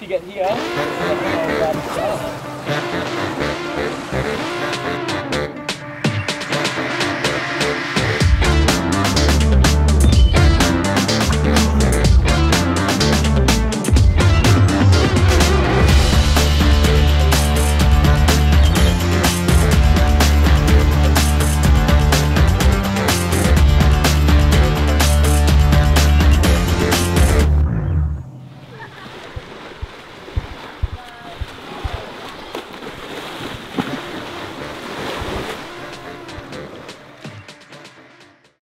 to get here.